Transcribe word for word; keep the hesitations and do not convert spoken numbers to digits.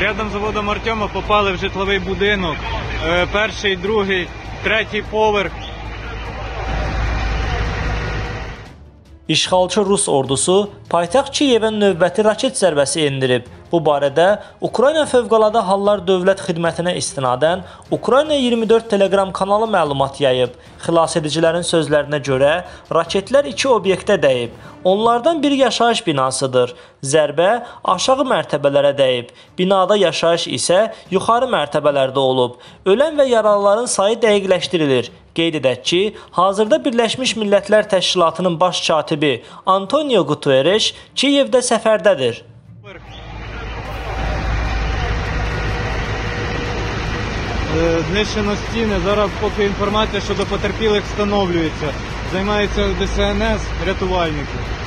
Рядом з заводом Артема попали в житловий будинок. Перший, другий, третій поверх. İşğalçı Rus ordusu paytaxt Kiyevə növbəti raket zərbəsi endirib. Bu barədə Ukrayna Fövqəladə Hallar Dövlət xidmətinə istinadən Ukrayna iyirmi dörd Telegram kanalı məlumat yayıb. Xilasedicilərin sözlərinə görə raketlər iki obyektə dəyib. Onlardan biri yaşayış binasıdır. Zərbə aşağı mərtəbələrə dəyib. Binada yaşayış isə yuxarı mərtəbələrdə olub. Ölən və yaralıların sayı dəqiqləşdirilir. Qeyd edək ki, hazırda Birləşmiş Millətlər Təşkilatının baş katibi Antonio Guterres Kiyevdə səfərdədir. Знищено стіни. Зараз поки інформація щодо потерпілих встановлюється. Займаються Д С Н С, рятувальники.